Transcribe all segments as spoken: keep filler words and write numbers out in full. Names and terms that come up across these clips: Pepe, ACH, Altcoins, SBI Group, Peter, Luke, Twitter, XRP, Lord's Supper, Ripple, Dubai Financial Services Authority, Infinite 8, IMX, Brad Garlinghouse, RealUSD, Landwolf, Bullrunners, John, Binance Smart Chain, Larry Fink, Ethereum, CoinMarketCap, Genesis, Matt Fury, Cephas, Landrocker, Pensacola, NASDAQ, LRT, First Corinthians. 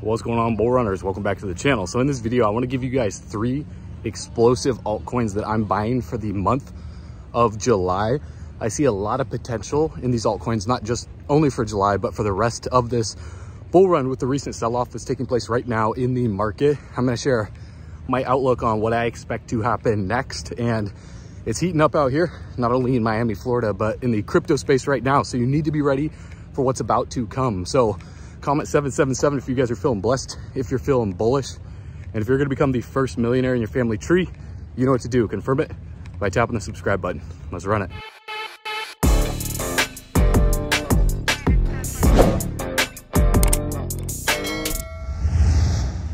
What's going on, bull runners? Welcome back to the channel. So in this video, I want to give you guys three explosive altcoins that I'm buying for the month of July. I see a lot of potential in these altcoins, not just only for July, but for the rest of this bull run with the recent sell-off that's taking place right now in the market. I'm going to share my outlook on what I expect to happen next, and it's heating up out here, not only in Miami, Florida, but in the crypto space right now. So you need to be ready for what's about to come. So comment seven seven seven if you guys are feeling blessed, if you're feeling bullish, and if you're gonna become the first millionaire in your family tree, you know what to do. Confirm it by tapping the subscribe button. Let's run it.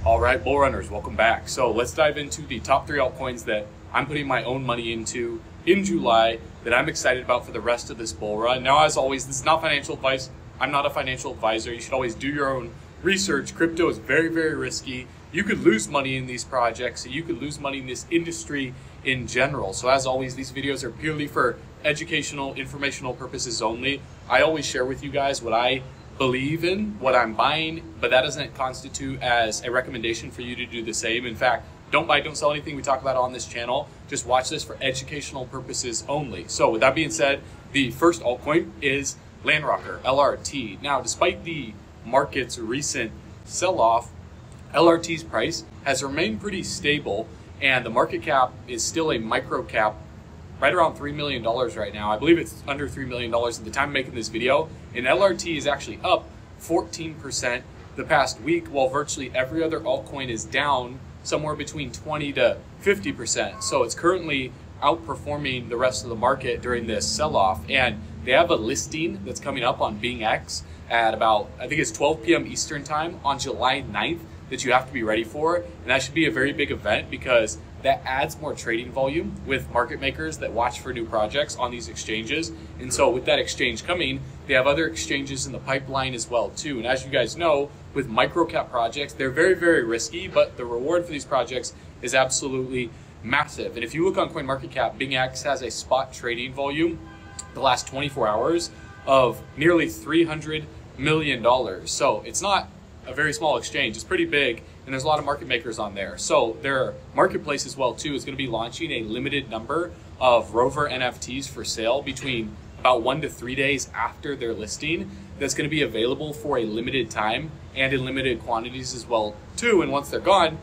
All right, bull runners, welcome back. So let's dive into the top three altcoins that I'm putting my own money into in July that I'm excited about for the rest of this bull run. Now, as always, this is not financial advice. I'm not a financial advisor. You should always do your own research. Crypto is very, very risky. You could lose money in these projects. You could lose money in this industry in general. So as always, these videos are purely for educational, informational purposes only. I always share with you guys what I believe in, what I'm buying, but that doesn't constitute as a recommendation for you to do the same. In fact, don't buy, don't sell anything we talk about on this channel. Just watch this for educational purposes only. So with that being said, the first altcoin is Landrocker, L R T. Now, despite the market's recent sell-off, L R T's price has remained pretty stable, and the market cap is still a micro cap, right around three million dollars right now. I believe it's under three million dollars at the time of making this video, and L R T is actually up fourteen percent the past week, while virtually every other altcoin is down somewhere between twenty to fifty percent. So it's currently outperforming the rest of the market during this sell-off, and they have a listing that's coming up on BingX at about, I think it's twelve p m Eastern time on July ninth that you have to be ready for. And that should be a very big event because that adds more trading volume with market makers that watch for new projects on these exchanges. And so with that exchange coming, they have other exchanges in the pipeline as well too. And as you guys know, with microcap projects, they're very, very risky, but the reward for these projects is absolutely massive. And if you look on CoinMarketCap, BingX has a spot trading volume the last twenty-four hours of nearly three hundred million dollars. So it's not a very small exchange, it's pretty big, and there's a lot of market makers on there. So their marketplace as well too is going to be launching a limited number of rover N F Ts for sale between about one to three days after their listing. That's going to be available for a limited time and in limited quantities as well too, and once they're gone,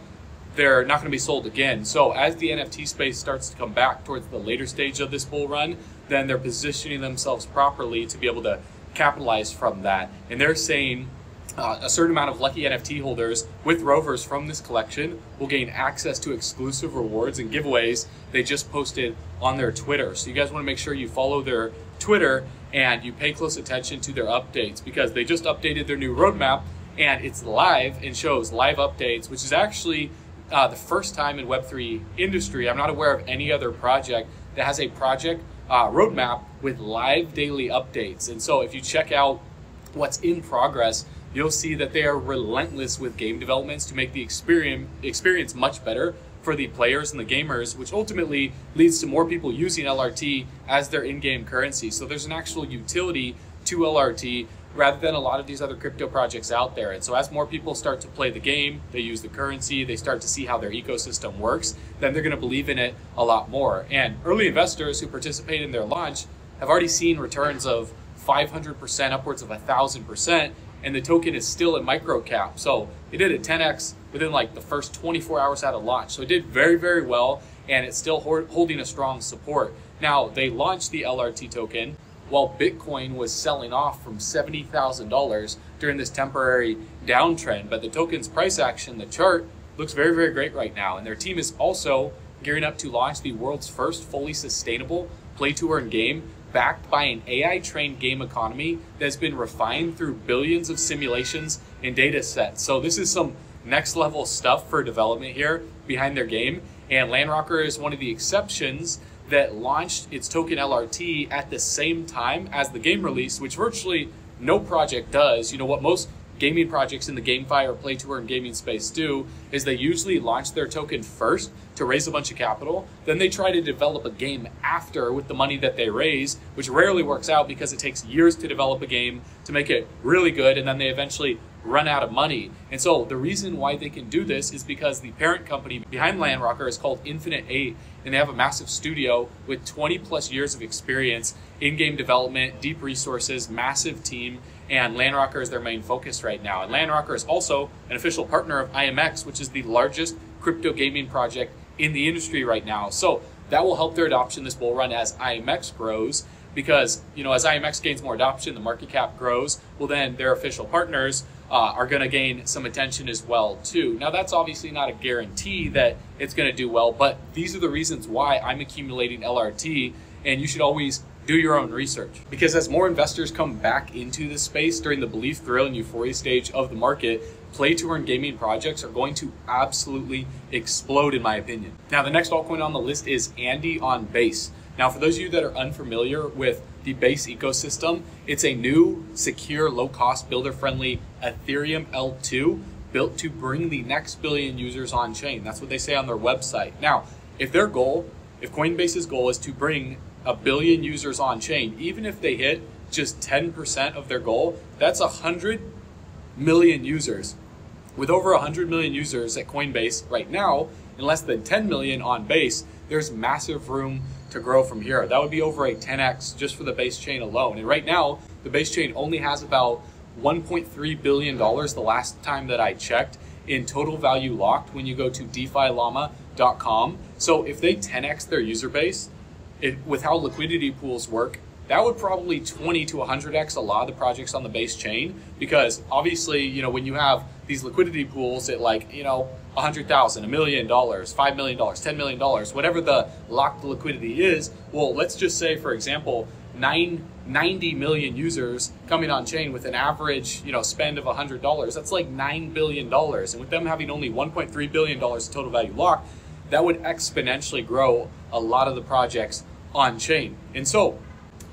they're not going to be sold again. So as the N F T space starts to come back towards the later stage of this bull run, then they're positioning themselves properly to be able to capitalize from that. And they're saying uh, a certain amount of lucky N F T holders with rovers from this collection will gain access to exclusive rewards and giveaways they just posted on their Twitter. So you guys want to make sure you follow their Twitter and you pay close attention to their updates, because they just updated their new roadmap and it's live and shows live updates, which is actually Uh, the first time in Web three industry. I'm not aware of any other project that has a project uh, roadmap with live daily updates. And so if you check out what's in progress, you'll see that they are relentless with game developments to make the experience, experience much better for the players and the gamers, which ultimately leads to more people using L R T as their in-game currency. So there's an actual utility to L R T rather than a lot of these other crypto projects out there. And so as more people start to play the game, they use the currency, they start to see how their ecosystem works, then they're going to believe in it a lot more. And early investors who participate in their launch have already seen returns of five hundred percent, upwards of one thousand percent, and the token is still a micro cap. So it did a ten X within like the first twenty-four hours out of launch. So it did very, very well, and it's still holding a strong support. Now, they launched the L R T token while Bitcoin was selling off from seventy thousand dollars during this temporary downtrend. But the token's price action, the chart, looks very, very great right now. And their team is also gearing up to launch the world's first fully sustainable play-to-earn game backed by an A I-trained game economy that's been refined through billions of simulations and data sets. So this is some next-level stuff for development here behind their game. And Landrocker is one of the exceptions that launched its token L R T at the same time as the game release, which virtually no project does. You know, what most gaming projects in the GameFi or play-to-earn gaming space do is they usually launch their token first to raise a bunch of capital. Then they try to develop a game after with the money that they raise, which rarely works out because it takes years to develop a game to make it really good. And then they eventually run out of money. And so the reason why they can do this is because the parent company behind Landrocker is called Infinite eight, and they have a massive studio with twenty plus years of experience in game development, deep resources, massive team, and Landrocker is their main focus right now. And Landrocker is also an official partner of I M X, which is the largest crypto gaming project in the industry right now. So that will help their adoption this bull run as I M X grows, because, you know, as I M X gains more adoption, the market cap grows. Well, then their official partners uh, are going to gain some attention as well too. Now, that's obviously not a guarantee that it's going to do well, but these are the reasons why I'm accumulating L R T, and you should always do your own research, because as more investors come back into this space during the belief, thrill, and euphoria stage of the market, play to earn gaming projects are going to absolutely explode, in my opinion. Now, the next altcoin on the list is Andy on Base. Now, for those of you that are unfamiliar with the Base ecosystem, it's a new, secure, low-cost, builder-friendly Ethereum L two built to bring the next billion users on chain. That's what they say on their website. Now, if their goal, if Coinbase's goal is to bring a billion users on chain, even if they hit just ten percent of their goal, that's one hundred million users. With over one hundred million users at Coinbase right now, and less than ten million on Base, there's massive room to grow from here. That would be over a ten X just for the Base chain alone. And right now, the Base chain only has about one point three billion dollars the last time that I checked in total value locked when you go to DeFi Llama dot com. So if they ten X their user base, it, with how liquidity pools work, that would probably twenty to one hundred X a lot of the projects on the Base chain, because obviously, you know, when you have these liquidity pools at, like, you know, one hundred thousand, a million dollars, five million dollars, ten million dollars, whatever the locked liquidity is, well, let's just say, for example, nine, ninety million users coming on chain with an average, you know, spend of one hundred dollars, that's like nine billion dollars. And with them having only one point three billion dollars total value locked, that would exponentially grow a lot of the projects on chain. And so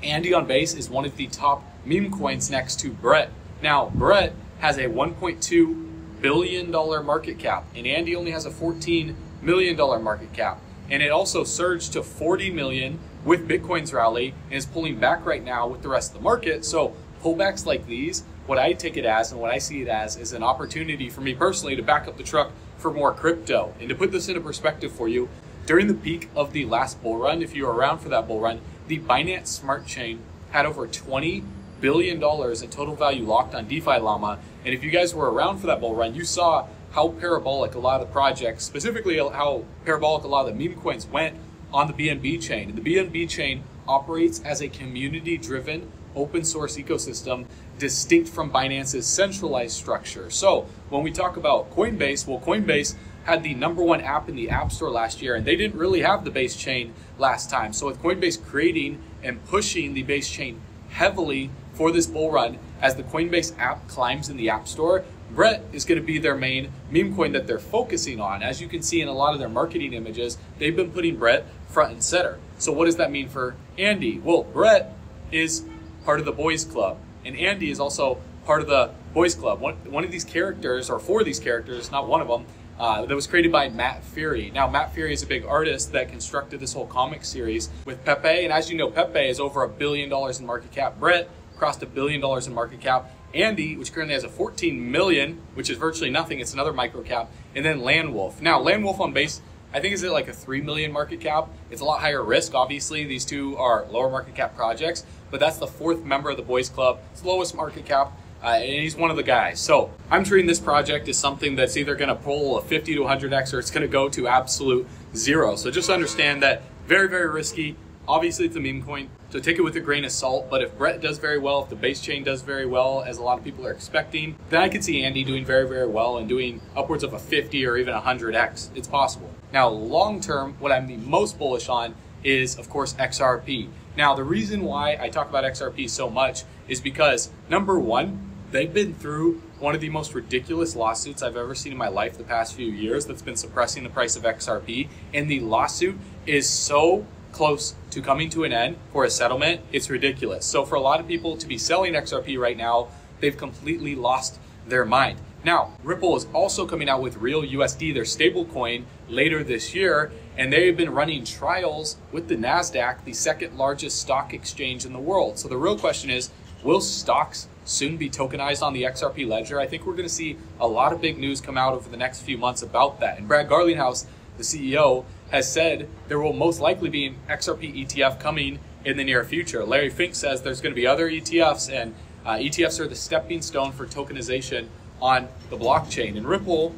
Andy on Base is one of the top meme coins next to Brett. Now, Brett has a one point two billion dollars market cap, and Andy only has a fourteen million dollars market cap. And it also surged to forty million with Bitcoin's rally and is pulling back right now with the rest of the market. So pullbacks like these, what I take it as and what I see it as is an opportunity for me personally to back up the truck for more crypto. And to put this into perspective for you, during the peak of the last bull run, if you were around for that bull run, the Binance Smart Chain had over twenty billion dollars in total value locked on DeFi Llama. And if you guys were around for that bull run, you saw how parabolic a lot of the projects, specifically how parabolic a lot of the meme coins went on the B N B chain. And the B N B chain operates as a community-driven open source ecosystem distinct from Binance's centralized structure. So when we talk about Coinbase, well, Coinbase had the number one app in the App Store last year, and they didn't really have the Base chain last time. So with Coinbase creating and pushing the Base chain heavily for this bull run, as the Coinbase app climbs in the App Store, Brett is going to be their main meme coin that they're focusing on. As you can see in a lot of their marketing images, they've been putting Brett front and center. So what does that mean for Andy? Well, Brett is part of the Boys Club, and Andy is also part of the Boys Club. One, one of these characters, or four of these characters, not one of them, uh, that was created by Matt Fury. Now, Matt Fury is a big artist that constructed this whole comic series with Pepe, and as you know, Pepe is over a billion dollars in market cap. Brett crossed a billion dollars in market cap. Andy, which currently has a fourteen million, which is virtually nothing, it's another micro cap, and then Landwolf. Now, Landwolf on Base, I think, is it like a three million market cap? It's a lot higher risk, obviously. These two are lower market cap projects, but that's the fourth member of the Boys Club. It's the lowest market cap, uh, and he's one of the guys. So I'm treating this project as something that's either gonna pull a fifty to one hundred X or it's gonna go to absolute zero. So just understand that very, very risky. Obviously, it's a meme coin, so take it with a grain of salt. But if Brett does very well, if the Base chain does very well, as a lot of people are expecting, then I could see Andy doing very, very well and doing upwards of a fifty or even one hundred X. It's possible. Now, long term, what I'm the most bullish on is, of course, X R P. Now, the reason why I talk about X R P so much is because, number one, they've been through one of the most ridiculous lawsuits I've ever seen in my life the past few years that's been suppressing the price of X R P. And the lawsuit is so close to coming to an end for a settlement, it's ridiculous. So for a lot of people to be selling X R P right now, they've completely lost their mind. Now, Ripple is also coming out with RealUSD, their stablecoin, later this year, and they've been running trials with the NASDAQ, the second largest stock exchange in the world. So the real question is, Will stocks soon be tokenized on the X R P ledger? I think we're going to see a lot of big news come out over the next few months about that. And Brad Garlinghouse, the C E O, has said there will most likely be an X R P E T F coming in the near future. Larry Fink says there's going to be other E T Fs, and uh, E T Fs are the stepping stone for tokenization on the blockchain. And Ripple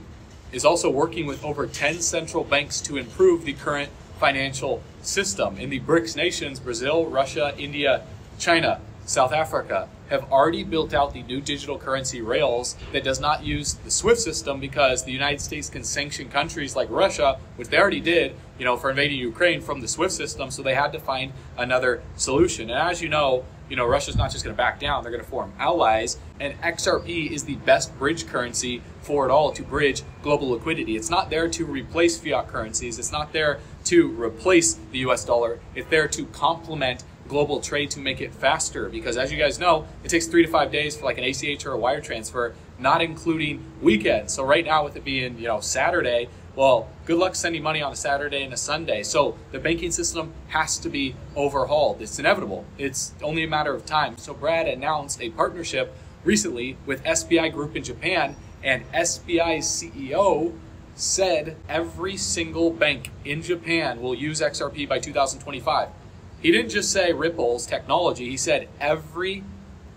is also working with over ten central banks to improve the current financial system. In the BRICS nations, Brazil, Russia, India, China, South Africa have already built out the new digital currency rails that does not use the SWIFT system, because the United States can sanction countries like Russia, which they already did, you know, for invading Ukraine from the SWIFT system. So they had to find another solution. And as you know, you know, Russia's not just going to back down. They're going to form allies. And X R P is the best bridge currency for it all to bridge global liquidity. It's not there to replace fiat currencies. It's not there to replace the U S dollar. It's there to complement global trade, to make it faster, because as you guys know, it takes three to five days for like an A C H or a wire transfer, not including weekends. So right now, with it being, you know, Saturday, well, good luck sending money on a Saturday and a Sunday. So the banking system has to be overhauled. It's inevitable. It's only a matter of time. So Brad announced a partnership recently with S B I Group in Japan, and S B I's C E O said every single bank in Japan will use X R P by two thousand twenty-five. He didn't just say Ripple's technology. He said every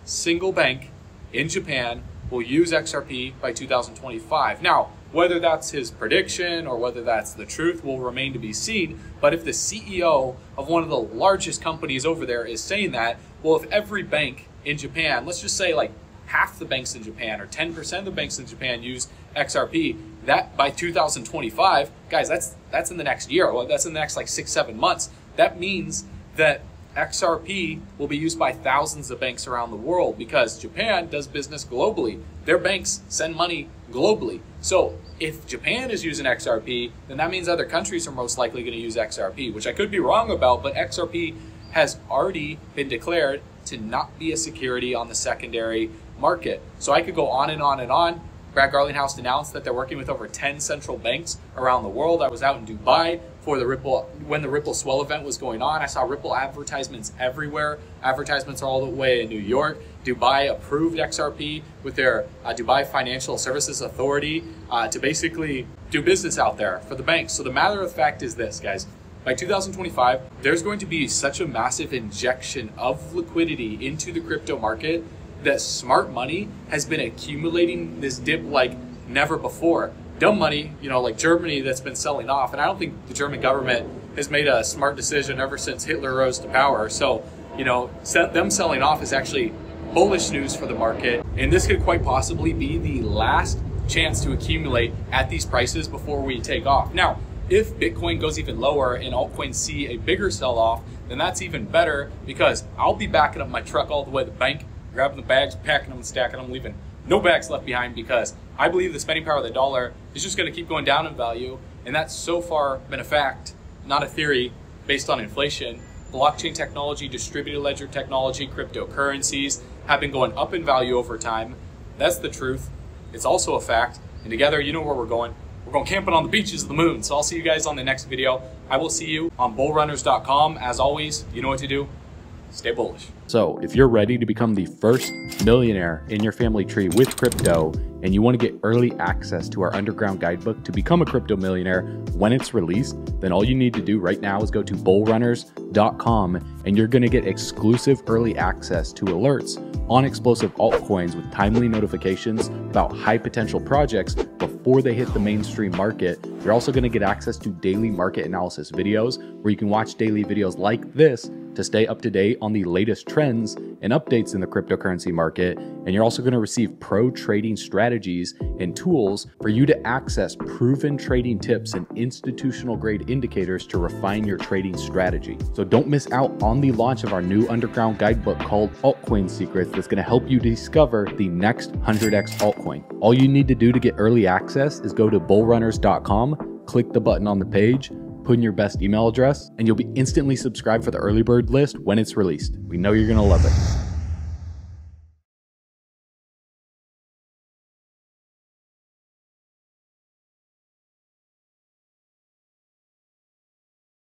single bank in Japan will use X R P by two thousand twenty-five. Now, whether that's his prediction or whether that's the truth will remain to be seen. But if the C E O of one of the largest companies over there is saying that, well, if every bank in Japan, let's just say like half the banks in Japan or ten percent of the banks in Japan use X R P, that by two thousand twenty-five, guys, that's that's in the next year. Well, that's in the next like six, seven months. That means that X R P will be used by thousands of banks around the world, because Japan does business globally. Their banks send money globally. So if Japan is using X R P, then that means other countries are most likely going to use X R P, which I could be wrong about, but X R P has already been declared to not be a security on the secondary market. So I could go on and on and on. Brad Garlinghouse announced that they're working with over ten central banks around the world. I was out in Dubai for the Ripple, when the Ripple Swell event was going on. I saw Ripple advertisements everywhere. Advertisements all the way in New York. Dubai approved X R P with their uh, Dubai Financial Services Authority uh, to basically do business out there for the banks. So the matter of fact is this, guys. By two thousand twenty-five, there's going to be such a massive injection of liquidity into the crypto market that smart money has been accumulating this dip like never before. Dumb money, you know, like Germany, that's been selling off. And I don't think the German government has made a smart decision ever since Hitler rose to power. So, you know, them selling off is actually bullish news for the market. And this could quite possibly be the last chance to accumulate at these prices before we take off. Now, if Bitcoin goes even lower and altcoins see a bigger sell-off, then that's even better, because I'll be backing up my truck all the way to the bank, grabbing the bags, packing them, stacking them, leaving no bags left behind, because I believe the spending power of the dollar is just going to keep going down in value. And that's so far been a fact, not a theory based on inflation. Blockchain technology, distributed ledger technology, cryptocurrencies have been going up in value over time. That's the truth. It's also a fact. And together, you know where we're going. We're going camping on the beaches of the moon. So I'll see you guys on the next video. I will see you on bull runners dot com. As always, you know what to do. Stay bullish. So if you're ready to become the first millionaire in your family tree with crypto, and you want to get early access to our underground guidebook to become a crypto millionaire when it's released, then all you need to do right now is go to bull runners dot com, and you're going to get exclusive early access to alerts on explosive altcoins with timely notifications about high potential projects before they hit the mainstream market. You're also going to get access to daily market analysis videos, where you can watch daily videos like this to stay up to date on the latest trends and updates in the cryptocurrency market. And you're also going to receive pro trading strategies and tools for you to access proven trading tips and institutional grade indicators to refine your trading strategy. So don't miss out on the launch of our new underground guidebook called Altcoin Secrets, that's going to help you discover the next one hundred X altcoin. All you need to do to get early access is go to bull runners dot com, click the button on the page, put in your best email address, and you'll be instantly subscribed for the early bird list when it's released. We know you're going to love it.